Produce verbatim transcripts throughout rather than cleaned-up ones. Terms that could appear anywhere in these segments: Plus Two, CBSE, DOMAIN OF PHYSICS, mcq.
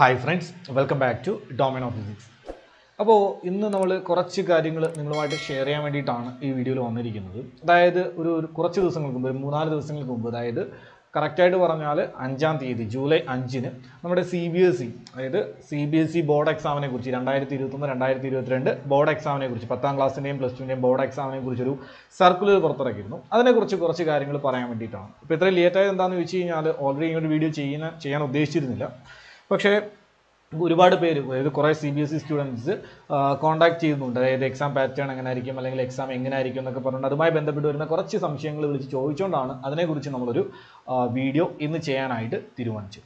High friends welcome back to domain of physics. अब इन कुछ क्यों शेयर वेटी वीडियो वन अब कुछ दिवस मुंब मूा दिवस मुंब अब करेक्ट अंजाम तीयति जूलाई अंजि नम्मुടെ C B S E अब C B S E board exam രണ്ടായിരത്തി ഇരുപത്തൊന്ന് രണ്ടായിരത്തി ഇരുപത്തിരണ്ട് बोर्ड एक्साम പത്താം ക്ലാസ്സിന്റെയും പ്ലസ് ടു ന്റെയും बोर्ड एक्साम ഒരു സർക്കുലർ പുറത്തിറക്കിയിരുന്നു അതിനെക്കുറിച്ച് കുറച്ച് കാര്യങ്ങൾ പറയാൻ വേണ്ടിയിട്ടാണ് അപ്പോൾ ഇത്ര ലേറ്റ് ആയത് എന്താണെന്ന് വെച്ചാൽ ഓൾറെഡി ഒരു വീഡിയോ ചെയ്യാൻ ചെയ്യാൻ ഉദ്ദേശിച്ചിരുന്നില്ല പക്ഷേ ഒരുപാട് പേര് അതായത് കുറേ C B S E students contact ചെയ്യുന്നുണ്ട് അതായത് എക്സാം പാറ്റേൺ എങ്ങനെ ആയിരിക്കും അല്ലെങ്കിൽ എക്സാം എങ്ങനെ ആയിരിക്കും എന്നൊക്കെ പറഞ്ഞുകൊണ്ട് അതുമായി ബന്ധപ്പെട്ട് വരുന്ന കുറച്ച് സംശയങ്ങൾ വിളിച്ച് ചോദിച്ചുകൊണ്ടാണ് അതിനെക്കുറിച്ച് നമ്മൾ ഒരു വീഡിയോ ഇന്ന് ചെയ്യാനായിട്ട് തീരുമാനിച്ചു।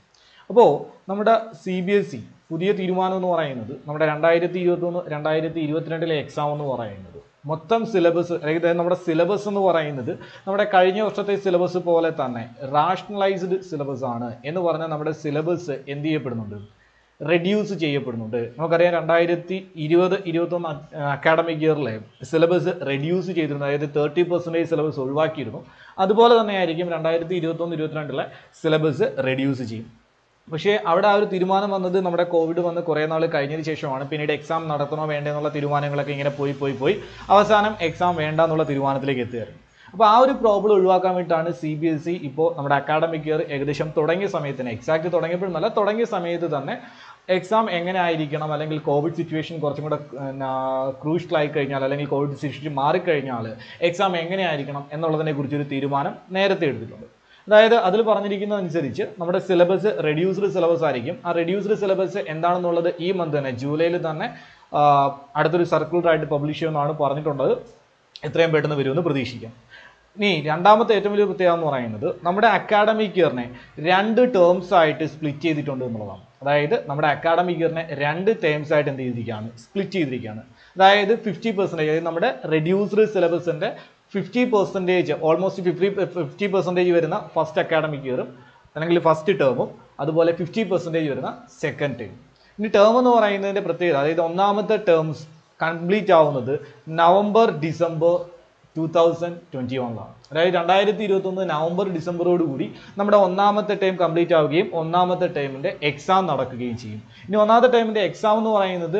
അപ്പോൾ നമ്മുടെ C B S E പുതിയ തീരുമാനം എന്ന് പറയുന്നത് നമ്മുടെ രണ്ടായിരത്തി ഇരുപത്തൊന്ന് രണ്ടായിരത്തി ഇരുപത്തിരണ്ട് ലെ എക്സാം എന്ന് പറയുന്നത് മൊത്തം സിലബസ് അതായത് നമ്മുടെ സിലബസ് എന്ന് പറയുന്നത് നമ്മുടെ കഴിഞ്ഞ വർഷത്തെ സിലബസ് പോലെ തന്നെ റാഷണലൈസ്ഡ് സിലബസ് ആണ് എന്ന് പറഞ്ഞാൽ നമ്മുടെ സിലബസ് എന്ത് ചെയ്യപ്പെടുന്നുണ്ട് റെഡ്യൂസ് ചെയ്യപ്പെടുന്നുണ്ട്। നമുക്കറിയാം രണ്ടായിരത്തി ഇരുപത് ഇരുപത്തൊന്ന് അക്കാഡമിക് ഇയറിലെ സിലബസ് റെഡ്യൂസ് ചെയ്തിരുന്നു അതായത് മുപ്പത് ശതമാനം സിലബസ് ഒഴിവാക്കിയിരുന്നു അതുപോലെ തന്നെ ആയിരിക്കും രണ്ടായിരത്തി ഇരുപത്തൊന്ന് ഇരുപത്തിരണ്ട് ലെ സിലബസ് റെഡ്യൂസ് ചെയ്യും। പക്ഷേ അവിടെ ആ ഒരു തീരുമാനം വന്നത് നമ്മുടെ കോവിഡ് വന്ന് കുറേ നാൾ കഴിഞ്ഞതിന് ശേഷമാണ് പിന്നീട് എക്സാം നടത്തണോ വേണ്ടേ എന്നുള്ള തീരുമാനങ്ങളൊക്കെ ഇങ്ങനെ പോയി പോയി പോയി അവസാനം എക്സാം വേണ്ട എന്നുള്ള തീരുമാനത്തിലേക്ക് എത്തുകയായിരുന്നു। അപ്പോൾ ആ ഒരു പ്രോബ്ലം ഒഴിവാക്കാൻ വേണ്ടിയിട്ടാണ് C B S E ഇപ്പോൾ നമ്മുടെ അക്കാഡമിക് ഇയർ ഏകദേശം തുടങ്ങിയ സമയത്ത് തന്നെ എക്സാക്റ്റ് തുടങ്ങിയപ്പോഴല്ല തുടങ്ങിയ സമയത്ത് തന്നെ എക്സാം എങ്ങനെ ആയിരിക്കണം അല്ലെങ്കിൽ കോവിഡ് സിറ്റുവേഷൻ കുറച്ചും കൂടെ ക്രൂഷ്യൽ ആയി കഴിഞ്ഞാൽ അല്ലെങ്കിൽ കോവിഡ് സിറ്റുവേഷൻ മാറിക്കഴിഞ്ഞാൽ എക്സാം എങ്ങനെ ആയിരിക്കണം എന്നുള്ളതിനെ കുറിച്ചൊരു തീരുമാനം നേരത്തെ എടുത്തിട്ടുണ്ട്। അതായത് അതിൽ പറഞ്ഞിരിക്കുന്നതനുസരിച്ച് നമ്മുടെ സിലബസ് റെഡ്യൂസ്ഡ് സിലബസ് ആയിരിക്കും। ആ റെഡ്യൂസ്ഡ് സിലബസ് എന്താണെന്നുള്ളത് ഈ മന്ത് തന്നെ ജൂലൈയിൽ തന്നെ അടുത്തൊരു സർക്കുലറായിട്ട് പബ്ലിഷ് ചെയ്യുമെന്നാണ് പറഞ്ഞിട്ടുള്ളത്, എത്രയും പെട്ടെന്ന് വരുമെന്ന് പ്രതീക്ഷിക്കാം। ഇനി രണ്ടാമത്തെ ഏറ്റവും വലിയ പ്രത്യേകത എന്ന് പറയുന്നത് നമ്മുടെ അക്കാഡമിക് ഇയറിനെ രണ്ട് ടേംസ് ആയിട്ട് സ്പ്ലിറ്റ് ചെയ്തിട്ടുണ്ട് എന്നുള്ളതാണ്। അതായത് നമ്മുടെ അക്കാഡമിക് ഇയറിനെ രണ്ട് ടേംസ് ആയിട്ട് എന്ത് ചെയ്തിരിക്കുകയാണ് സ്പ്ലിറ്റ് ചെയ്തിരിക്കുകയാണ്। അതായത് ഫിഫ്റ്റി പെർസെൻറ്റേജ് അതായത് നമ്മുടെ റെഡ്യൂസ്ഡ് സിലബസിൻ്റെ fifty percentage almost fifty fifty percentage വരുന്ന ഫസ്റ്റ് അക്കാഡമിക് ഇയറും അല്ലെങ്കിൽ ഫസ്റ്റ് ടേമും അതുപോലെ ഫിഫ്റ്റി പെർസെൻറ്റേജ് വരുന്ന സെക്കൻഡ് ടേം। ഇനി ടേം എന്ന് പറയുന്നതിൻ്റെ പ്രത്യേകത അതായത് ഒന്നാമത്തെ ടേംസ് കംപ്ലീറ്റ് ആവുന്നത് November December two thousand twenty വണ്ണിലാണ്। അതായത് രണ്ടായിരത്തി ഇരുപത്തൊന്ന് നവംബർ ഡിസംബറോടുകൂടി നമ്മുടെ ഒന്നാമത്തെ ടൈം കംപ്ലീറ്റ് ആവുകയും ഒന്നാമത്തെ ടൈമിൻ്റെ എക്സാം നടക്കുകയും ചെയ്യും। ഇനി ഒന്നാമത്തെ ടൈമിൻ്റെ എക്സാം എന്ന് പറയുന്നത്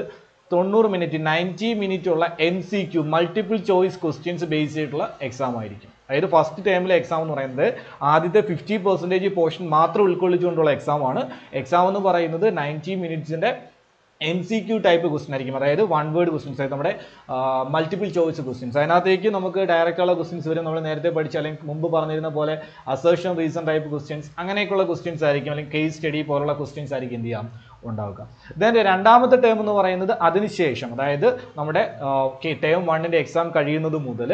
തൊണ്ണൂറ് മിനിറ്റ് നയൻറ്റി മിനിറ്റുള്ള M C Q multiple choice questions base ചെയ്തിട്ടുള്ള എക്സാം ആയിരിക്കും। അതായത് ഫസ്റ്റ് ടൈമിലെ എക്സാം എന്ന് പറയുന്നത് ആദ്യത്തെ ഫിഫ്റ്റി പെർസെൻറ്റേജ് പോർഷൻ മാത്രം ഉൾക്കൊള്ളിച്ചുകൊണ്ടുള്ള എക്സാമാണ്। എക്സാം എന്ന് പറയുന്നത് നയൻറ്റി മിനിറ്റ്സിൻ്റെ M C Q type question ആയിരിക്കും। അതായത് വൺ വേർഡ് ക്വസ്റ്റ്യൻസ് അതായത് നമ്മുടെ മൾട്ടിപ്പിൾ ചോയ്സ് ക്വസ്റ്റ്യൻസ് അതിനകത്തേക്ക് നമുക്ക് ഡയറക്റ്റുള്ള ക്വസ്റ്റ്യൻസ് വരും നമ്മൾ നേരത്തെ പഠിച്ച അല്ലെങ്കിൽ മുമ്പ് പറഞ്ഞിരുന്ന പോലെ അസേർഷൻ റീസൺ ടൈപ്പ് ക്വസ്റ്റ്യൻസ് അങ്ങനെയൊക്കെയുള്ള ക്വസ്റ്റ്യൻസ് ആയിരിക്കും അല്ലെങ്കിൽ കേസ് സ്റ്റഡി പോലുള്ള ക്വസ്റ്റ്യൻസ് ആയിരിക്കും എന്ത് ചെയ്യാം ഉണ്ടാവുക। ദെൻ രണ്ടാമത്തെ ടേം എന്ന് പറയുന്നത് അതിനുശേഷം അതായത് നമ്മുടെ ടേം വണ്ണിൻ്റെ എക്സാം കഴിയുന്നത് മുതൽ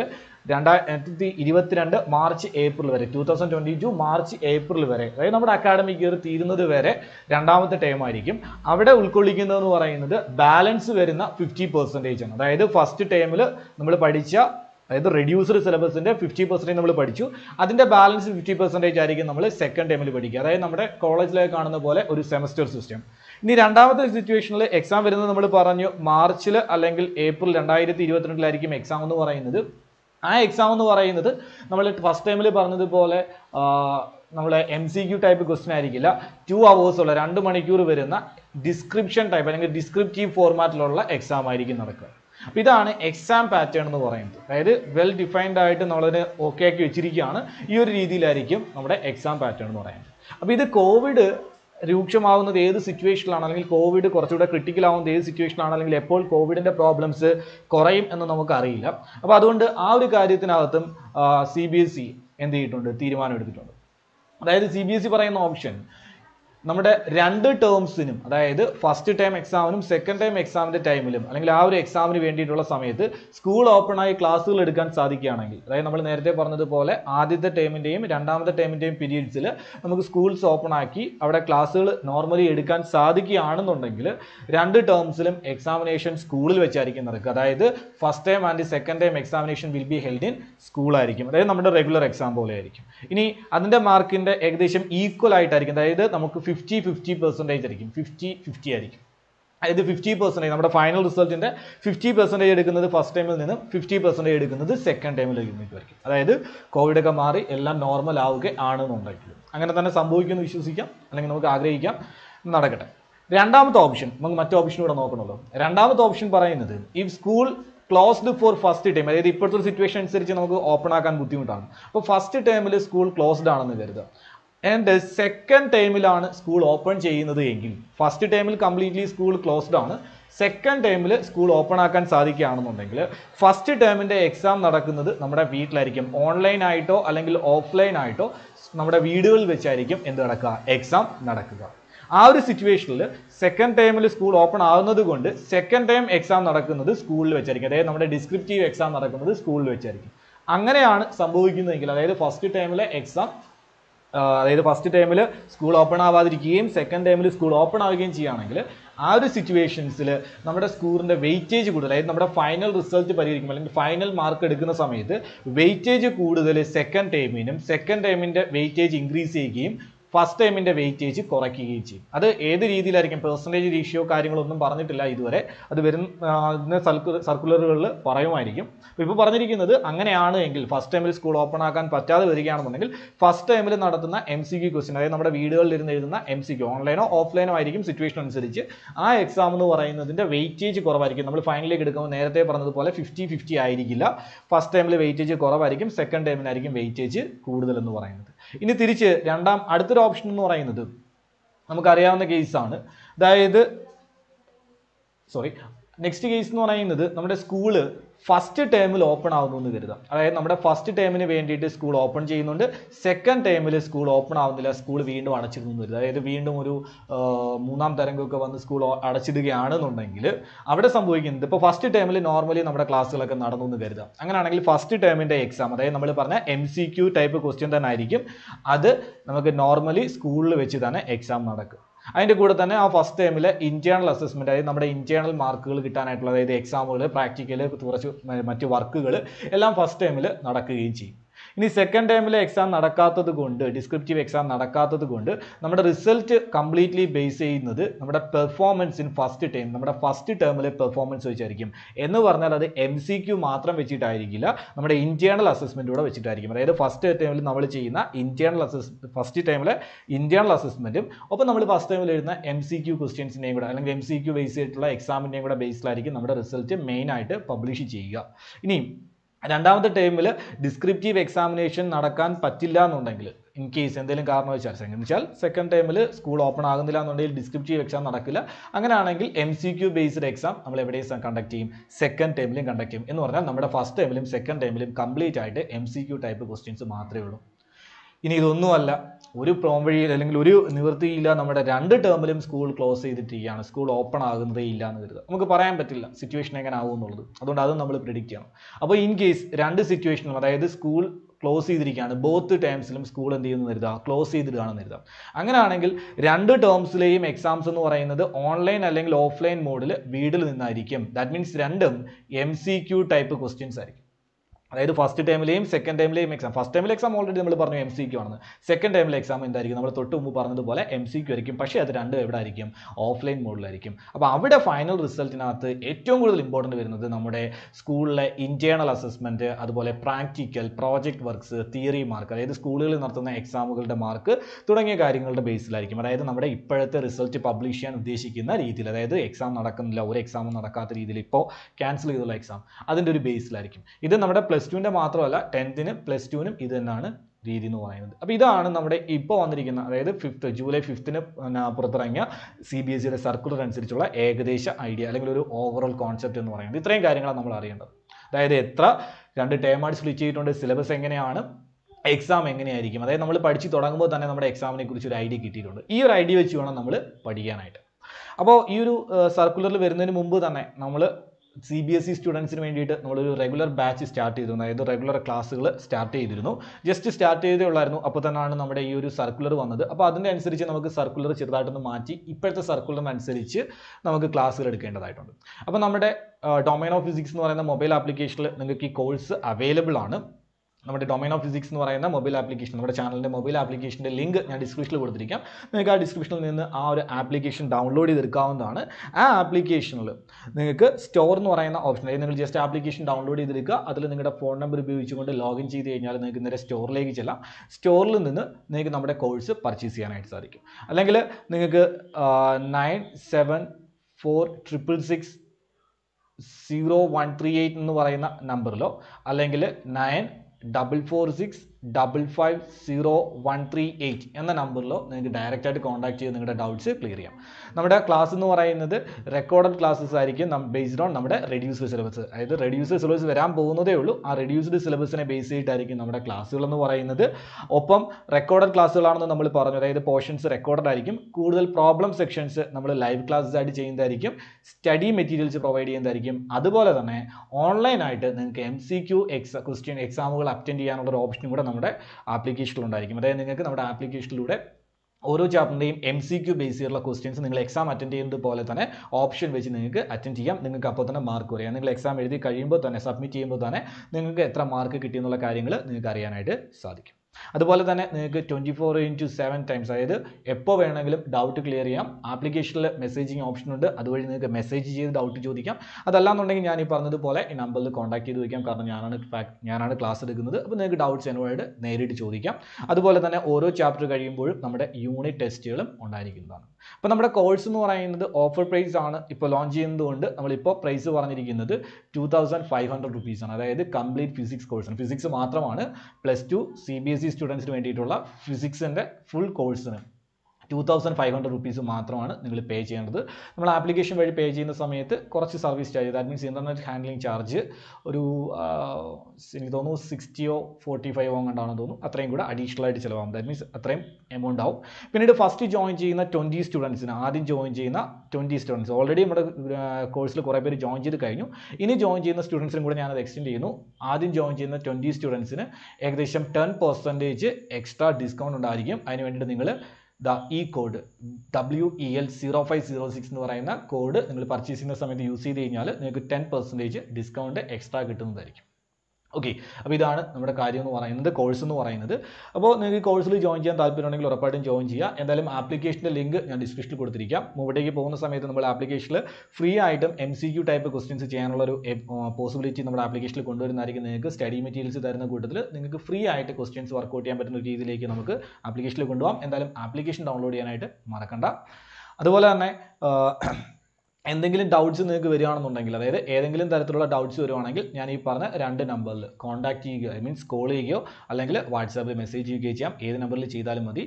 രണ്ടായിരത്തി ഇരുപത്തിരണ്ട് മാർച്ച് ഏപ്രിൽ വരെ two thousand twenty two March April വരെ അതായത് നമ്മുടെ അക്കാഡമിക് ഇയർ തീരുന്നത് വരെ രണ്ടാമത്തെ ടേം ആയിരിക്കും। അവിടെ ഉൾക്കൊള്ളിക്കുന്നതെന്ന് പറയുന്നത് ബാലൻസ് വരുന്ന ഫിഫ്റ്റി പെർസെൻറ്റേജ് ആണ്। അതായത് ഫസ്റ്റ് ടേമിൽ നമ്മൾ പഠിച്ച അതായത് റെഡ്യൂസ്ഡ് സിലബസിൻ്റെ ഫിഫ്റ്റി പെർസെൻറ്റേജ് നമ്മൾ പഠിച്ചു, അതിൻ്റെ ബാലൻസ് ഫിഫ്റ്റി പെർസെൻറ്റേജ് ആയിരിക്കും നമ്മൾ സെക്കൻഡ് ടേമിൽ പഠിക്കുക। അതായത് നമ്മുടെ കോളേജിലേക്ക് കാണുന്ന പോലെ ഒരു സെമസ്റ്റർ സിസ്റ്റം। ഇനി രണ്ടാമത്തെ സിറ്റുവേഷനിൽ എക്സാം വരുന്നത് നമ്മൾ പറഞ്ഞു മാർച്ചിൽ അല്ലെങ്കിൽ ഏപ്രിൽ രണ്ടായിരത്തി ഇരുപത്തിരണ്ടിലായിരിക്കും എക്സാം എന്ന് പറയുന്നത്। ആ എക്സാം എന്ന് പറയുന്നത് നമ്മൾ ഫസ്റ്റ് ടൈമിൽ പറഞ്ഞതുപോലെ നമ്മളെ M C Q type question ആയിരിക്കില്ല, ടു അവേഴ്സുള്ള രണ്ട് മണിക്കൂർ വരുന്ന ഡിസ്ക്രിപ്ഷൻ ടൈപ്പ് അല്ലെങ്കിൽ ഡിസ്ക്രിപ്റ്റീവ് ഫോർമാറ്റിലുള്ള എക്സാം ആയിരിക്കും നടക്കുക। അപ്പോൾ ഇതാണ് എക്സാം പാറ്റേൺ എന്ന് പറയുന്നത്. അതായത് വെൽ ഡിഫൈൻഡ് ആയിട്ട് നമ്മളതിനെ ഓക്കെ ആക്കി വെച്ചിരിക്കുകയാണ്, ഈ ഒരു രീതിയിലായിരിക്കും നമ്മുടെ എക്സാം പാറ്റേൺ എന്ന് പറയുന്നത്। അപ്പോൾ ഇത് കോവിഡ് രൂക്ഷമാവുന്നത് ഏത് സിറ്റുവേഷനിലാണ് അല്ലെങ്കിൽ കോവിഡ് കുറച്ചുകൂടെ ക്രിട്ടിക്കൽ ആവുന്നത് ഏത് സിറ്റുവേഷനിലാണ് അല്ലെങ്കിൽ എപ്പോൾ കോവിഡിൻ്റെ പ്രോബ്ലംസ് കുറയും എന്ന് നമുക്കറിയില്ല. അപ്പോൾ അതുകൊണ്ട് ആ ഒരു കാര്യത്തിനകത്തും സി ബി എസ് ഇ എന്ത് ചെയ്തിട്ടുണ്ട് തീരുമാനമെടുത്തിട്ടുണ്ട്. അതായത് സി ബി എസ് ഇ പറയുന്ന ഓപ്ഷൻ നമ്മുടെ രണ്ട് ടേംസിനും അതായത് ഫസ്റ്റ് ടൈം എക്സാമിനും സെക്കൻഡ് ടൈം എക്സാമിൻ്റെ ടൈമിലും അല്ലെങ്കിൽ ആ ഒരു എക്സാമിന് വേണ്ടിയിട്ടുള്ള സമയത്ത് സ്കൂൾ ഓപ്പണായി ക്ലാസ്സുകൾ എടുക്കാൻ സാധിക്കുകയാണെങ്കിൽ അതായത് നമ്മൾ നേരത്തെ പറഞ്ഞതുപോലെ ആദ്യത്തെ ടൈമിൻ്റെയും രണ്ടാമത്തെ ടൈമിൻ്റെയും പീരീഡ്സിൽ നമുക്ക് സ്കൂൾസ് ഓപ്പൺ ആക്കി അവിടെ ക്ലാസ്സുകൾ നോർമലി എടുക്കാൻ സാധിക്കുകയാണെന്നുണ്ടെങ്കിൽ രണ്ട് ടേംസിലും എക്സാമിനേഷൻ സ്കൂളിൽ വെച്ചായിരിക്കും നടക്കുക. അതായത് first time and second time examination will be held in സ്കൂളായിരിക്കും. അതായത് നമ്മുടെ റെഗുലർ എക്സാം പോലെ ആയിരിക്കും. ഇനി അതിൻ്റെ മാർക്കിൻ്റെ ഏകദേശം ഈക്വൽ ആയിട്ടായിരിക്കും. അതായത് നമുക്ക് ഫിഫ്റ്റി ഫിഫ്റ്റി പെർസെൻറ്റേജ് ആയിരിക്കും, ഫിഫ്റ്റി ഫിഫ്റ്റി ആയിരിക്കും. അതായത് ഫിഫ്റ്റി പെർസെൻറ്റേജ് നമ്മുടെ ഫൈനൽ റിസൾട്ടിൻ്റെ ഫിഫ്റ്റി പെർസെൻറ്റേജ് എടുക്കുന്നത് ഫസ്റ്റ് ടൈമിൽ നിന്നും ഫിഫ്റ്റി പെർസെൻറ്റേജ് എടുക്കുന്നത് സെക്കൻഡ് ടൈമിൽ എടുക്കുന്നതായിരിക്കും. അതായത് കോവിഡൊക്കെ മാറി എല്ലാം നോർമൽ ആവുകയാണെന്നുണ്ടെങ്കിൽ അങ്ങനെ തന്നെ സംഭവിക്കുമെന്ന് വിശ്വസിക്കാം, അല്ലെങ്കിൽ നമുക്ക് ആഗ്രഹിക്കാം, നടക്കട്ടെ. രണ്ടാമത്തെ ഓപ്ഷൻ നമുക്ക് മറ്റേ ഓപ്ഷൻ കൂടെ നോക്കണമല്ലോ. രണ്ടാമത്തെ ഓപ്ഷൻ പറയുന്നത് if school closed for first time, അതായത് ഇപ്പോഴത്തെ സിറ്റുവേഷൻ അനുസരിച്ച് നമുക്ക് ഓപ്പൺ ആക്കാൻ ബുദ്ധിമുട്ടാണ്. അപ്പോൾ ഫസ്റ്റ് ടൈമിൽ സ്കൂൾ ക്ലോസ്ഡ് ആണെന്ന് കരുതുക, ആൻഡ് സെക്കൻഡ് ടൈമിലാണ് സ്കൂൾ ഓപ്പൺ ചെയ്യുന്നത് എങ്കിൽ, ഫസ്റ്റ് ടൈമിൽ കംപ്ലീറ്റ്ലി സ്കൂൾ ക്ലോസ്ഡ് ആണ്, സെക്കൻഡ് ടൈമിൽ സ്കൂൾ ഓപ്പൺ ആക്കാൻ സാധിക്കുകയാണെന്നുണ്ടെങ്കിൽ ഫസ്റ്റ് ടൈമിൻ്റെ എക്സാം നടക്കുന്നത് നമ്മുടെ വീട്ടിലായിരിക്കും, ഓൺലൈനായിട്ടോ അല്ലെങ്കിൽ ഓഫ്ലൈനായിട്ടോ നമ്മുടെ വീടുകളിൽ വെച്ചായിരിക്കും എന്ത് നടക്കുക, എക്സാം നടക്കുക. ആ ഒരു സിറ്റുവേഷനിൽ സെക്കൻഡ് ടൈമിൽ സ്കൂൾ ഓപ്പൺ ആവുന്നത് കൊണ്ട് സെക്കൻഡ് ടൈം എക്സാം നടക്കുന്നത് സ്കൂളിൽ വെച്ചായിരിക്കും, അതായത് നമ്മുടെ ഡിസ്ക്രിപ്റ്റീവ് എക്സാം നടക്കുന്നത് സ്കൂളിൽ വെച്ചായിരിക്കും. അങ്ങനെയാണ് സംഭവിക്കുന്നതെങ്കിൽ, അതായത് ഫസ്റ്റ് ടൈമിലെ എക്സാം, അതായത് ഫസ്റ്റ് ടൈമിൽ സ്കൂൾ ഓപ്പൺ ആവാതിരിക്കുകയും സെക്കൻഡ് ടൈമിൽ സ്കൂൾ ഓപ്പൺ ആവുകയും ചെയ്യുകയാണെങ്കിൽ ആ ഒരു സിറ്റുവേഷൻസിൽ നമ്മുടെ സ്കൂളിൻ്റെ വെയിറ്റേജ് കൂടുതൽ, അതായത് നമ്മുടെ ഫൈനൽ റിസൾട്ട് പരിഹരിക്കുമ്പോൾ അല്ലെങ്കിൽ ഫൈനൽ മാർക്ക് എടുക്കുന്ന സമയത്ത് വെയിറ്റേജ് കൂടുതൽ സെക്കൻഡ് ടൈമിനും സെക്കൻഡ് ടൈമിൻ്റെ വെയിറ്റേജ് ഇൻക്രീസ് ചെയ്യുകയും ഫസ്റ്റ് ടൈമിൻ്റെ വെയിറ്റേജ് കുറയ്ക്കുകയും ചെയ്യും. അത് ഏത് രീതിയിലായിരിക്കും, പെർസെൻറ്റേജ് റേഷ്യോ കാര്യങ്ങളൊന്നും പറഞ്ഞിട്ടില്ല ഇതുവരെ, അത് വരുന്ന സർക്കുലറുകളിൽ പറയുമായിരിക്കും. അപ്പോൾ ഇപ്പോൾ പറഞ്ഞിരിക്കുന്നത് അങ്ങനെയാണ് എങ്കിൽ ഫസ്റ്റ് ടൈമിൽ സ്കൂൾ ഓപ്പൺ ആക്കാൻ പറ്റാതെ വരികയാണെന്നുണ്ടെങ്കിൽ ഫസ്റ്റ് ടൈമിൽ നടത്തുന്ന എം സി ക്യു ക്വസ്റ്റ്യൻ, അതായത് നമ്മുടെ വീടുകളിൽ ഇരുന്ന് എഴുതുന്ന എം സി ക്യു, ഓൺലൈനോ ഓഫ്ലൈനോ ആയിരിക്കും സിറ്റുവേഷൻ അനുസരിച്ച്, ആ എക്സാം എന്ന് പറയുന്നതിൻ്റെ വെയിറ്റേജ് കുറവായിരിക്കും. നമ്മൾ ഫൈനലിലേക്ക് എടുക്കുമ്പോൾ നേരത്തെ പറഞ്ഞതുപോലെ ഫിഫ്റ്റി ഫിഫ്റ്റി ആയിരിക്കില്ല, ഫസ്റ്റ് ടൈമിൽ വെയിറ്റേജ് കുറവായിരിക്കും, സെക്കൻഡ് ടൈമിനായിരിക്കും വെയിറ്റേജ് കൂടുതലെന്ന് പറയുന്നത്. ഇനി തിരിച്ച് രണ്ടാം അടുത്തൊരു ഓപ്ഷൻ എന്ന് പറയുന്നത് നമുക്കറിയാവുന്ന കേസാണ്, അതായത് സോറി നെക്സ്റ്റ് കേസ് എന്ന് പറയുന്നത് നമ്മുടെ സ്കൂള് ഫസ്റ്റ് ടൈമിൽ ഓപ്പൺ ആവുന്നു എന്ന് കരുതാം, അതായത് നമ്മുടെ ഫസ്റ്റ് ടൈമിന് വേണ്ടിയിട്ട് സ്കൂൾ ഓപ്പൺ ചെയ്യുന്നുണ്ട്, സെക്കൻഡ് ടൈമിൽ സ്കൂൾ ഓപ്പൺ ആവുന്നില്ല, സ്കൂൾ വീണ്ടും അടച്ചിരുന്നു എന്ന് കരുതാം, അതായത് വീണ്ടും ഒരു മൂന്നാം തരംഗമൊക്കെ വന്ന് സ്കൂൾ അടച്ചിടുകയാണെന്നുണ്ടെങ്കിൽ അവിടെ സംഭവിക്കുന്നത്, ഇപ്പോൾ ഫസ്റ്റ് ടൈമിൽ നോർമലി നമ്മുടെ ക്ലാസ്സുകളൊക്കെ നടന്നു എന്ന് കരുതാം, അങ്ങനെയാണെങ്കിൽ ഫസ്റ്റ് ടൈമിൻ്റെ എക്സാം, അതായത് നമ്മൾ പറഞ്ഞ M C Q type question തന്നെ ആയിരിക്കും, അത് നമുക്ക് നോർമലി സ്കൂളിൽ വെച്ച് തന്നെ എക്സാം നടക്കും. അതിൻ്റെ കൂടെ തന്നെ ആ ഫസ്റ്റ് ടൈമിൽ ഇന്റേണൽ അസസ്മെൻറ്റ്, അതായത് നമ്മുടെ ഇന്റേണൽ മാർക്കുകൾ കിട്ടാനായിട്ടുള്ള, അതായത് എക്സാമുകൾ, പ്രാക്ടിക്കൽ, കുറച്ച് മറ്റ് വർക്കുകൾ എല്ലാം ഫസ്റ്റ് ടൈമിൽ നടക്കുകയും ചെയ്യും. ഇനി സെക്കൻഡ് ടൈമിലെ എക്സാം നടക്കാത്തത് കൊണ്ട്, ഡിസ്ക്രിപ്റ്റീവ് എക്സാം നടക്കാത്തത് കൊണ്ട് നമ്മുടെ റിസൾട്ട് കംപ്ലീറ്റ്ലി ബേസ് ചെയ്യുന്നത് നമ്മുടെ പെർഫോമൻസ് ഇൻ ഫസ്റ്റ് ടൈം, നമ്മുടെ ഫസ്റ്റ് ടേമിലെ പെർഫോമൻസ് വെച്ചായിരിക്കും. എന്ന് പറഞ്ഞാൽ അത് എം സി ക്യു മാത്രം വെച്ചിട്ടായിരിക്കില്ല, നമ്മുടെ ഇന്റേണൽ അസസ്മെൻറ്റ് കൂടെ വെച്ചിട്ടായിരിക്കും, അതായത് ഫസ്റ്റ് ടൈമിൽ നമ്മൾ ചെയ്യുന്ന ഇന്റേണൽ അസസ് ഫസ്റ്റ് ടൈമിലെ ഇന്റേണൽ അസസ്മെൻറ്റും ഒപ്പം നമ്മൾ ഫസ്റ്റ് ടൈമിൽ എഴുതുന്ന എം സി ക്യു ക്വസ്റ്റ്യൻസിൻ്റെയും കൂടെ അല്ലെങ്കിൽ എം സി ക്യു ബേസ് ചെയ്തിട്ടുള്ള എക്സാമിൻ്റെയും കൂടെ ബേസിലായിരിക്കും നമ്മുടെ റിസൾട്ട് മെയിനായിട്ട് പബ്ലിഷ് ചെയ്യുക. ഇനി രണ്ടാമത്തെ ടൈമിൽ ഡിസ്ക്രിപ്റ്റീവ് എക്സാമിനേഷൻ നടക്കാൻ പറ്റില്ല എന്നുണ്ടെങ്കിൽ, ഇൻ കേസ് എന്തെങ്കിലും കാരണം വെച്ചാൽ, എന്ന് വെച്ചാൽ സെക്കൻഡ് ടൈമിൽ സ്കൂൾ ഓപ്പൺ ആകുന്നില്ല എന്നുണ്ടെങ്കിൽ ഡിസ്ക്രിപ്റ്റീവ് എക്സാം നടക്കില്ല, അങ്ങനെയാണെങ്കിൽ M C Q based exam നമ്മൾ എവിടെയും കണ്ടക്ട് ചെയ്യും, സെക്കൻഡ് ടൈമിലും കണ്ടക്ട് ചെയ്യും. എന്ന് പറഞ്ഞാൽ നമ്മുടെ ഫസ്റ്റ് ടൈമിലും സെക്കൻഡ് ടൈമിലും കംപ്ലീറ്റ് ആയിട്ട് M C Q type questions മാത്രമേ ഉള്ളൂ. ഇനി ഇതൊന്നുമല്ല, ഒരു പ്രോം വഴിയിൽ അല്ലെങ്കിൽ ഒരു നിവൃത്തിയില്ല, നമ്മുടെ രണ്ട് ടേമിലും സ്കൂൾ ക്ലോസ് ചെയ്തിട്ടിരിക്കുകയാണ്, സ്കൂൾ ഓപ്പൺ ആകുന്നതേ ഇല്ല എന്ന് കരുതുക, നമുക്ക് പറയാൻ പറ്റില്ല സിറ്റുവേഷൻ എങ്ങനെ ആകും എന്നുള്ളത്, അതുകൊണ്ട് അത് നമ്മൾ പ്രിഡിക്റ്റ് ചെയ്യണം. അപ്പോൾ ഇൻ കേസ് രണ്ട് സിറ്റുവേഷനും, അതായത് സ്കൂൾ ക്ലോസ് ചെയ്തിരിക്കുകയാണ്, ബോത്ത് ടേംസിലും സ്കൂൾ എന്ത് ചെയ്യുന്നു കരുതുക, ക്ലോസ് ചെയ്തിടുകയാണെന്ന് കരുതാം, അങ്ങനെയാണെങ്കിൽ രണ്ട് ടേംസിലെയും എക്സാംസ് എന്ന് പറയുന്നത് ഓൺലൈൻ അല്ലെങ്കിൽ ഓഫ്ലൈൻ മോഡിൽ വീട്ടിൽ നിന്നായിരിക്കും. ദാറ്റ് മീൻസ് രണ്ടും M C Q type questions ആയിരിക്കും, അതായത് ഫസ്റ്റ് ടൈമിലെയും സെക്കൻഡ് ടൈമിലെയും എക്സാം. ഫസ്റ്റ് ടൈമിലെ എക്സാം ഓൾറെഡി നമ്മൾ പറഞ്ഞു എം സി ക്യു ആണ്, സെക്കൻഡ് ടൈമിലെ എക്സാം എന്തായിരിക്കും, നമ്മൾ തൊട്ട് മുമ്പ് പറഞ്ഞതുപോലെ എം സി ക്യു ആയിരിക്കും, പക്ഷേ അത് രണ്ടും എവിടെ ആയിരിക്കും, ഓഫ്ലൈൻ മോഡിലായിരിക്കും. അപ്പോൾ അവിടെ ഫൈനൽ റിസൾട്ടിനകത്ത് ഏറ്റവും കൂടുതൽ ഇമ്പോർട്ടൻറ്റ് വരുന്നത് നമ്മുടെ സ്കൂളിലെ ഇന്റേണൽ അസസ്മെൻറ്റ്, അതുപോലെ practical, project works, theory mark, അതായത് സ്കൂളുകളിൽ നടത്തുന്ന എക്സാമുകളുടെ മാർക്ക് തുടങ്ങിയ കാര്യങ്ങളുടെ ബേസിലായിരിക്കും, അതായത് നമ്മുടെ ഇപ്പോഴത്തെ റിസൾട്ട് പബ്ലിഷ് ചെയ്യാൻ ഉദ്ദേശിക്കുന്ന രീതിയിൽ, അതായത് എക്സാം നടക്കുന്നില്ല, ഒരു എക്സാമും നടക്കാത്ത രീതിയിൽ ഇപ്പോൾ ക്യാൻസൽ ചെയ്തുള്ള എക്സാം, അതിൻ്റെ ഒരു ബേസിലായിരിക്കും. ഇത് നമ്മുടെ പ്ലസ് ടുവിൻ്റെ മാത്രമല്ല, ടെൻത്തിനും പ്ലസ് ടുവിനും ഇത് തന്നെയാണ് രീതി എന്ന് പറയുന്നത്. അപ്പോൾ ഇതാണ് നമ്മുടെ ഇപ്പോൾ വന്നിരിക്കുന്ന, അതായത് ഫിഫ്ത്ത് ജൂലൈ ഫിഫ്ത്തിന് പുറത്തിറങ്ങിയ സി ബി എസ് സിയുടെ സർക്കുലർ അനുസരിച്ചുള്ള ഏകദേശ ഐഡിയ അല്ലെങ്കിൽ ഒരു ഓവറോൾ കോൺസെപ്റ്റ് എന്ന് പറയുന്നത്. ഇത്രയും കാര്യങ്ങളാണ് നമ്മൾ അറിയേണ്ടത്, അതായത് എത്ര രണ്ട് ടേമായിട്ട് സ്പ്ലിറ്റ് ചെയ്തിട്ടുണ്ട്, സിലബസ് എങ്ങനെയാണ്, എക്സാം എങ്ങനെയായിരിക്കും, അതായത് നമ്മൾ പഠിച്ച് തുടങ്ങുമ്പോൾ തന്നെ നമ്മുടെ എക്സാമിനെ കുറിച്ച് ഒരു ഐഡിയ കിട്ടിയിട്ടുണ്ട്. ഈ ഒരു ഐഡിയ വെച്ച് വേണം നമ്മൾ പഠിക്കാനായിട്ട്. അപ്പോൾ ഈ ഒരു സർക്കുലറിൽ വരുന്നതിന് മുമ്പ് തന്നെ നമ്മൾ സി ബി എസ് ഇ സ്റ്റുഡൻസിന് വേണ്ടിയിട്ട് നമ്മളൊരു റെഗുലർ ബാച്ച് സ്റ്റാർട്ട് ചെയ്തിരുന്നു, അതായത് റെഗുലർ ക്ലാസ്സുകൾ സ്റ്റാർട്ട് ചെയ്തിരുന്നു, ജസ്റ്റ് സ്റ്റാർട്ട് ചെയ്തേ ഉള്ളായിരുന്നു. അപ്പോൾ തന്നെയാണ് നമ്മുടെ ഈ ഒരു സർക്കുലർ വന്നത്. അപ്പോൾ അതിൻ്റെ അനുസരിച്ച് നമുക്ക് സർക്കുലർ ചെറുതായിട്ടൊന്ന് മാറ്റി ഇപ്പോഴത്തെ സർക്കുലറിനനുസരിച്ച് നമുക്ക് ക്ലാസ്സുകൾ എടുക്കേണ്ടതായിട്ടുണ്ട്. അപ്പോൾ നമ്മുടെ ഡൊമൈൻ ഓഫ് ഫിസിക്സ് എന്ന് പറയുന്ന മൊബൈൽ ആപ്ലിക്കേഷനിൽ നിങ്ങൾക്ക് ഈ കോഴ്സ് അവൈലബിൾ ആണ്. നമ്മുടെ ഡൊമൈൻ ഓഫ് ഫിസിക്സ് എന്ന് പറയുന്ന മൊബൈൽ ആപ്ലിക്കേഷൻ, നമ്മുടെ ചാനലിൻ്റെ മൊബൈൽ ആപ്ലിക്കേഷൻ്റെ ലിങ്ക് ഞാൻ ഡിസ്ക്രിപ്ഷനിൽ കൊടുത്തിരിക്കാം. നിങ്ങൾക്ക് ആ ഡിസ്ക്രിപ്ഷനിൽ നിന്ന് ആ ഒരു ആപ്ലിക്കേഷൻ ഡൗൺലോഡ് ചെയ്തെടുക്കാവുന്നതാണ്. ആ ആപ്ലിക്കേഷനിൽ നിങ്ങൾക്ക് സ്റ്റോർ എന്ന് പറയുന്ന ഓപ്ഷൻ, അല്ലെങ്കിൽ നിങ്ങൾ ജസ്റ്റ് ആപ്ലിക്കേഷൻ ഡൗൺലോഡ് ചെയ്തെടുക്കുക, അതിൽ നിങ്ങളുടെ ഫോൺ നമ്പർ ഉപയോഗിച്ചുകൊണ്ട് ലോഗിൻ ചെയ്ത് കഴിഞ്ഞാൽ നിങ്ങൾക്ക് നേരെ സ്റ്റോറിലേക്ക് ചെല്ലാം. സ്റ്റോറിൽ നിന്ന് നിങ്ങൾക്ക് നമ്മുടെ കോഴ്സ് പർച്ചേസ് ചെയ്യാനായിട്ട് സാധിക്കും. അല്ലെങ്കിൽ നിങ്ങൾക്ക് nine seven four triple six zero one three eight എന്ന് പറയുന്ന നമ്പറിലോ അല്ലെങ്കിൽ nine double four six double five zero one three eight എന്ന നമ്പറിലോ നിങ്ങൾക്ക് ഡയറക്റ്റ് ആയിട്ട് കോൺടാക്ട് ചെയ്ത് നിങ്ങളുടെ ഡൗട്ട്സ് ക്ലിയർ ചെയ്യാം. നമ്മുടെ ക്ലാസ് എന്ന് പറയുന്നത് റെക്കോർഡഡ് ക്ലാസ്സസ് ആയിരിക്കും, ബേസ്ഡ് ഓൺ നമ്മുടെ റെഡ്യൂസ്ഡ് സിലബസ്. അതായത് റെഡ്യൂസ്ഡ് സിലബസ് വരാൻ പോകുന്നതേ ഉള്ളൂ. ആ റെഡ്യൂസ്ഡ് സിലബസിനെ ബേസ് ചെയ്തിട്ടായിരിക്കും നമ്മുടെ ക്ലാസ്സുകളെന്ന് പറയുന്നത്. ഒപ്പം റെക്കോർഡഡ് ക്ലാസ്സുകളാണെന്ന് നമ്മൾ പറഞ്ഞു, അതായത് പോർഷൻസ് റെക്കോർഡഡ് ആയിരിക്കും. കൂടുതൽ പ്രോബ്ലം സെക്ഷൻസ് നമ്മൾ ലൈവ് ക്ലാസ്സസ് ആയിട്ട് ചെയ്യുന്നതായിരിക്കും. സ്റ്റഡി മെറ്റീരിയൽസ് പ്രൊവൈഡ് ചെയ്യുന്നതായിരിക്കും. അതുപോലെ തന്നെ ഓൺലൈനായിട്ട് നിങ്ങൾക്ക് M C Q exam question എക്സാമുകൾ അറ്റൻഡ് ചെയ്യാനുള്ളൊരു ഓപ്ഷനും കൂടെ നമ്മുടെ ആപ്ലിക്കേഷനിലുണ്ടായിരിക്കും. അതായത് നിങ്ങൾക്ക് നമ്മുടെ ആപ്ലിക്കേഷനിലൂടെ ഓരോ ചാപ്റ്ററിൻ്റെയും എം സി ക്യു ബേസ് ചെയ്തുള്ള ക്വസ്റ്റ്യൻസ് നിങ്ങൾ എക്സാം അറ്റൻഡ് ചെയ്യുന്നത് പോലെ തന്നെ ഓപ്ഷൻ വെച്ച് നിങ്ങൾക്ക് അറ്റൻഡ് ചെയ്യാം. നിങ്ങൾക്ക് അപ്പോൾ തന്നെ മാർക്ക് കുറയാം. നിങ്ങൾ എക്സാം എഴുതി കഴിയുമ്പോൾ തന്നെ, സബ്മിറ്റ് ചെയ്യുമ്പോൾ തന്നെ നിങ്ങൾക്ക് എത്ര മാർക്ക് കിട്ടിയെന്നുള്ള കാര്യങ്ങൾ നിങ്ങൾക്ക് അറിയാനായിട്ട് സാധിക്കും. അതുപോലെ തന്നെ നിങ്ങൾക്ക് twenty four into seven times, അതായത് എപ്പോൾ വേണമെങ്കിലും ഡൗട്ട് ക്ലിയർ ചെയ്യാം. ആപ്ലിക്കേഷനിൽ മെസ്സേജിങ് ഓപ്ഷൻ ഉണ്ട്, അതുവഴി നിങ്ങൾക്ക് മെസ്സേജ് ചെയ്ത് ഡൗട്ട് ചോദിക്കാം. അതല്ലാന്നുണ്ടെങ്കിൽ ഞാൻ ഈ പറഞ്ഞതുപോലെ ഈ നമ്പറിൽ കോൺടാക്ട് ചെയ്ത് വയ്ക്കാം, കാരണം ഞാനാണ് ഞാനാണ് ക്ലാസ് എടുക്കുന്നത്. അപ്പോൾ നിങ്ങൾക്ക് ഡൗട്ട്സ് എന്നോട് നേരിട്ട് ചോദിക്കാം. അതുപോലെ തന്നെ ഓരോ ചാപ്റ്റർ കഴിയുമ്പോഴും നമ്മുടെ യൂണിറ്റ് ടെസ്റ്റുകളും ഉണ്ടായിരിക്കുന്നതാണ്. അപ്പോൾ നമ്മുടെ കോഴ്സ് എന്ന് പറയുന്നത് ഓഫർ പ്രൈസ് ആണ് ഇപ്പോൾ ലോഞ്ച് ചെയ്യുന്നത് കൊണ്ട് നമ്മളിപ്പോൾ പ്രൈസ് പറഞ്ഞിരിക്കുന്നത് ടു തൗസൻഡ് ഫൈവ് ഹൺഡ്രഡ് റുപ്പീസാണ്. അതായത് കംപ്ലീറ്റ് ഫിസിക്സ് കോഴ്സാണ്, ഫിസിക്സ് മാത്രമാണ്. Plus two C B S E സ്റ്റുഡൻസിന് വേണ്ടിയിട്ടുള്ള ഫിസിക്സിൻ്റെ ഫുൾ കോഴ്സിന് two thousand five hundred rupees മാത്രമാണ് നിങ്ങൾ പേ ചെയ്യേണ്ടത്. നമ്മൾ ആപ്ലിക്കേഷൻ വഴി പേ ചെയ്യുന്ന സമയത്ത് കുറച്ച് service charge, that means internet handling charge ഒരു എനിക്ക് തോന്നുന്നു സിക്സ്റ്റിയോ ഫോർട്ടി ഫൈവോ അങ്ങോട്ടാണെന്ന് തോന്നുന്നു, അത്രയും കൂടെ അഡീഷണൽ ആയിട്ട് ചിലവാകും. ദാറ്റ് മീൻസ് അത്രയും എമൗണ്ട് ആവും. പിന്നീട് ഫസ്റ്റ് ജോയിൻ ചെയ്യുന്ന ട്വൻറ്റി സ്റ്റുഡൻസിന് ആദ്യം ജോയിൻ ചെയ്യുന്ന ട്വൻറ്റി സ്റ്റുഡൻസ് ഓൾറെഡി നമ്മുടെ കോഴ്സിൽ കുറേ പേര് ജോയിൻ ചെയ്ത് കഴിഞ്ഞു. ഇനി ജോയിൻ ചെയ്യുന്ന സ്റ്റുഡൻസിനും കൂടെ ഞാനത് എക്സ്റ്റെൻഡ് ചെയ്യുന്നു. ആദ്യം ജോയിൻ ചെയ്യുന്ന ട്വൻറ്റി സ്റ്റുഡൻസിന് ഏകദേശം ടെൻ പെർസെൻറ്റേജ് എക്സ്ട്രാ ഡിസ്കൗണ്ട് ഉണ്ടായിരിക്കും. അതിന് വേണ്ടിയിട്ട് നിങ്ങൾ ദ ഈ code W E L zero five zero six എന്ന് പറയുന്ന കോഡ് നിങ്ങൾ പർച്ചേസ് ചെയ്യുന്ന സമയത്ത് യൂസ് ചെയ്ത് കഴിഞ്ഞാൽ നിങ്ങൾക്ക് ടെൻ പെർസെൻറ്റേജ് ഡിസ്കൗണ്ട് എക്സ്ട്രാ കിട്ടുന്നതായിരിക്കും. ഓക്കെ, അപ്പോൾ ഇതാണ് നമ്മുടെ കാര്യം എന്ന് പറയുന്നത്, കോഴ്സ് എന്ന് പറയുന്നത്. അപ്പോൾ നിങ്ങൾക്ക് കോഴ്സിൽ ജോയിൻ ചെയ്യാൻ താല്പര്യമുണ്ടെങ്കിൽ ഉറപ്പായിട്ടും ജോയിൻ ചെയ്യുക. എന്തായാലും ആപ്ലിക്കേഷൻ്റെ ലിങ്ക് ഞാൻ ഡിസ്ക്രിപ്ഷനിൽ കൊടുത്തിരിക്കാം. മുകളിലേക്ക് പോകുന്ന സമയത്ത് നമ്മൾ ആപ്ലിക്കേഷനിൽ ഫ്രീ ആയിട്ടും M C Q type questions ചെയ്യാനുള്ളൊരു പോസിബിലിറ്റി നമ്മുടെ ആപ്ലിക്കേഷനിൽ കൊണ്ടുവരുന്നതായിരിക്കും. നിങ്ങൾക്ക് സ്റ്റഡി മെറ്റീരിയൽസ് തരുന്ന കൂട്ടത്തിൽ നിങ്ങൾക്ക് ഫ്രീ ആയിട്ട് ക്വസ്റ്റ്യൻസ് വർക്കൗട്ട് ചെയ്യാൻ പറ്റുന്ന രീതിയിലേക്ക് നമുക്ക് ആപ്ലിക്കേഷനിൽ കൊണ്ടുപോകാം. എന്തായാലും ആപ്ലിക്കേഷൻ ഡൗൺലോഡ് ചെയ്യാനായിട്ട് മറക്കണ്ട. അതുപോലെ തന്നെ എന്തെങ്കിലും ഡൗട്ട്സ് നിങ്ങൾക്ക് വരികയാണെന്നുണ്ടെങ്കിൽ, അതായത് ഏതെങ്കിലും തരത്തിലുള്ള ഡൗട്ട്സ് വരുവാണെങ്കിൽ ഞാൻ ഈ പറഞ്ഞ രണ്ട് നമ്പറിൽ കോൺടാക്ട് ചെയ്യുക, മീൻസ് കോൾ ചെയ്യുകയോ അല്ലെങ്കിൽ വാട്സാപ്പിൽ മെസ്സേജ് ചെയ്യുകയോ ചെയ്യാം. ഏത് നമ്പറിൽ ചെയ്താലും മതി.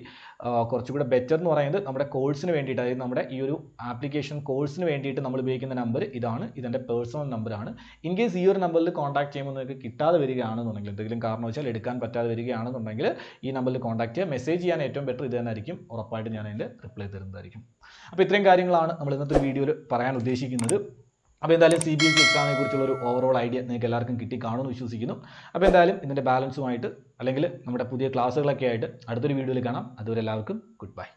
കുറച്ചുകൂടെ ബെറ്റർ എന്ന് പറയുന്നത് നമ്മുടെ കോഴ്സിന് വേണ്ടിയിട്ട്, അതായത് നമ്മുടെ ഈ ഒരു ആപ്ലിക്കേഷൻ കോഴ്സിന് വേണ്ടിയിട്ട് നമ്മൾ ഉപയോഗിക്കുന്ന നമ്പർ ഇതാണ്. ഇതെൻ്റെ പേഴ്സണൽ നമ്പറാണ്. ഇൻ കേസ് ഈ ഒരു നമ്പറിൽ കോൺടാക്ട് ചെയ്യുമ്പോൾ നിങ്ങൾക്ക് കിട്ടാതെ വരികയാണെന്നുണ്ടെങ്കിൽ, എന്തെങ്കിലും കാരണം വെച്ചാൽ എടുക്കാൻ പറ്റാതെ വരികയാണെന്നുണ്ടെങ്കിൽ ഈ നമ്പറിൽ കോൺടാക്ട് ചെയ്യുക. മെസ്സേജ് ചെയ്യാൻ ഏറ്റവും ബെറ്റർ ഇത് തന്നെയായിരിക്കും. ഉറപ്പായിട്ട് ഞാൻ അതിൻ്റെ റിപ്ലൈ തരുന്നതായിരിക്കും. അപ്പോൾ ഇത്രയും കാര്യങ്ങളാണ് നമ്മൾ ഇന്നത്തെ വീഡിയോയിൽ പറയാൻ ഉദ്ദേശിക്കുന്നത്. അപ്പോൾ എന്തായാലും സി ബി എസ് ഇ എക്സാമിനെ കുറിച്ചുള്ള ഒരു ഓവറോൾ ഐഡിയ നിങ്ങൾക്ക് എല്ലാവർക്കും കിട്ടി കാണുമെന്ന് വിശ്വസിക്കുന്നു. അപ്പോൾ എന്തായാലും ഇതിൻ്റെ ബാലൻസുമായിട്ട് അല്ലെങ്കിൽ നമ്മുടെ പുതിയ ക്ലാസ്സുകളൊക്കെ ആയിട്ട് അടുത്തൊരു വീഡിയോയിൽ കാണാം. അതുവരെ എല്ലാവർക്കും ഗുഡ് ബൈ.